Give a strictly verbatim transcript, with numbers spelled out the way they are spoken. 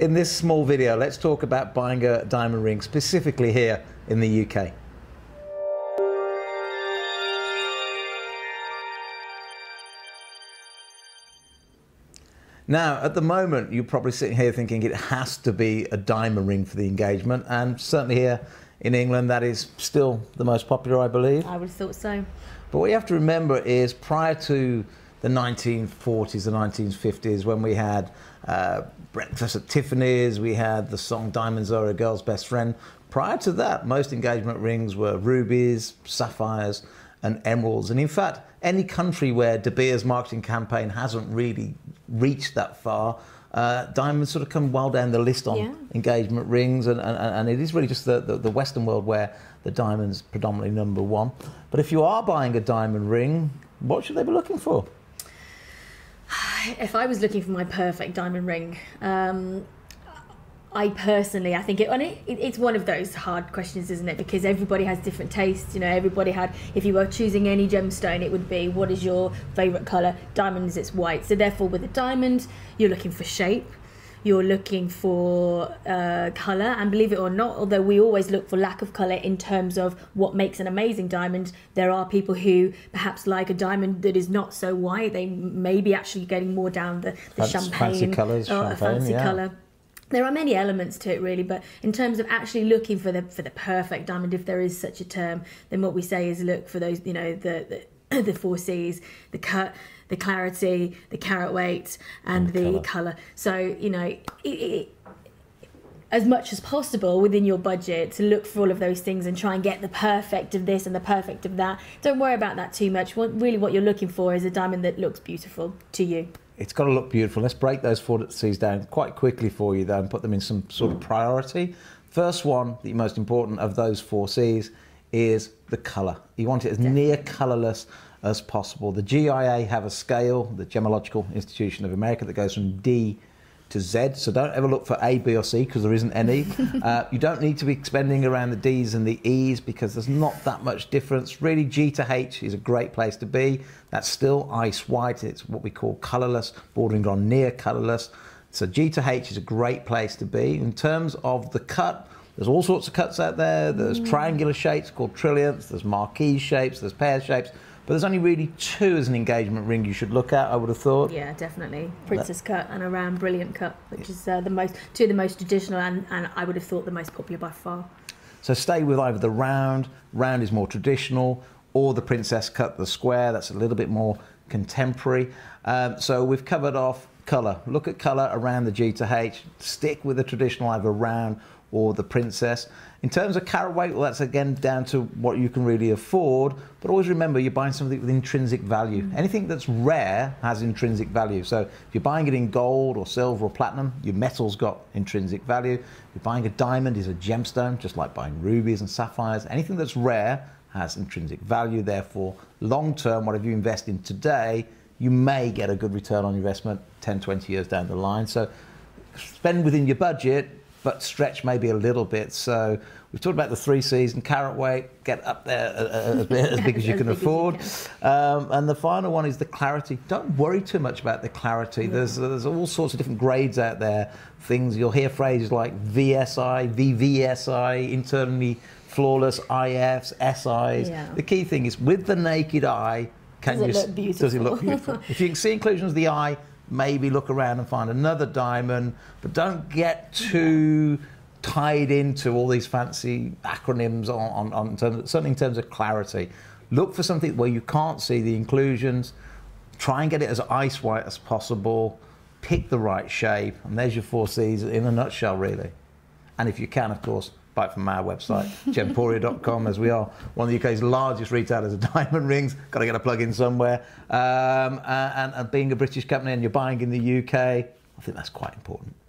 in this small video, let's talk about buying a diamond ring specifically here in the U K. Now, at the moment, you're probably sitting here thinking it has to be a diamond ring for the engagement, and certainly here in England, that is still the most popular, I believe. I would have thought so. But what you have to remember is prior to the nineteen forties, the nineteen fifties, when we had uh, Breakfast at Tiffany's, we had the song Diamonds Are A Girl's Best Friend. Prior to that, most engagement rings were rubies, sapphires, and emeralds. And in fact, any country where De Beers' marketing campaign hasn't really reached that far, uh, diamonds sort of come well down the list on yeah. engagement rings, and, and, and it is really just the, the, the Western world where the diamond's predominantly number one. But if you are buying a diamond ring, what should they be looking for? If I was looking for my perfect diamond ring, um, I personally, I think it, and it, it, it's one of those hard questions, isn't it? Because everybody has different tastes, you know, everybody had, if you were choosing any gemstone, it would be, what is your favourite colour? Diamond is, it's white. So therefore with a diamond, you're looking for shape, you're looking for uh, colour, and believe it or not, although we always look for lack of colour in terms of what makes an amazing diamond, there are people who perhaps like a diamond that is not so white. They may be actually getting more down the, the fancy, champagne. Fancy colours, champagne, a fancy yeah. colour. There are many elements to it, really, but in terms of actually looking for the for the perfect diamond, if there is such a term, then what we say is look for those, you know, the the, the four C's, the cut, the clarity, the carat weight, and, and the colour. colour. So, you know, it, it, as much as possible within your budget to look for all of those things and try and get the perfect of this and the perfect of that. Don't worry about that too much. What, really what you're looking for is a diamond that looks beautiful to you. It's got to look beautiful. Let's break those four C's down quite quickly for you, though, and put them in some sort of priority. First one, the most important of those four C's, is the colour. You want it as Definitely. near colourless as possible. The G I A have a scale, the Gemological Institution of America, that goes from D to Z. So don't ever look for A, B or C, because there isn't any. uh, you don't need to be expending around the D's and the E's, because there's not that much difference. Really, G to H is a great place to be. That's still ice white. It's what we call colourless, bordering on near colourless. So G to H is a great place to be. In terms of the cut, there's all sorts of cuts out there. There's mm. triangular shapes called trillions. There's marquise shapes. There's pear shapes. But there's only really two as an engagement ring you should look at, I would have thought. Yeah, definitely. Princess cut and a round brilliant cut, which is uh, the most, two of the most traditional and, and I would have thought the most popular by far. So stay with either the round, round is more traditional, or the princess cut, the square, that's a little bit more contemporary. Um, so we've covered off colour. Look at colour around the G to H. Stick with the traditional, either round or the princess. In terms of carat weight, well, that's again down to what you can really afford, but always remember you're buying something with intrinsic value. Mm. Anything that's rare has intrinsic value. So if you're buying it in gold or silver or platinum, your metal's got intrinsic value. If you're buying a diamond, is a gemstone, just like buying rubies and sapphires. Anything that's rare has intrinsic value. Therefore, long-term, whatever you invest in today, you may get a good return on investment ten, twenty years down the line. So spend within your budget, but stretch maybe a little bit. So we've talked about the three C's and carat weight, get up there uh, as, as big as you can as afford. As you can. Um, and the final one is the clarity. Don't worry too much about the clarity. Yeah. There's, there's all sorts of different grades out there. Things, you'll hear phrases like V S I, V V S I, internally flawless, I Fs, S Is. Yeah. The key thing is with the naked eye, can does, you, it look beautiful? does it look beautiful? If you can see inclusions of the eye, maybe look around and find another diamond, but don't get too tied into all these fancy acronyms on, on, on terms, certainly in terms of clarity. Look for something where you can't see the inclusions, try and get it as ice white as possible, pick the right shape, and there's your four C's in a nutshell, really. And if you can, of course, buy it from our website, gemporia dot com, as we are one of the U K's largest retailers of diamond rings. Got to get a plug in somewhere. Um, and, and being a British company and you're buying in the U K, I think that's quite important.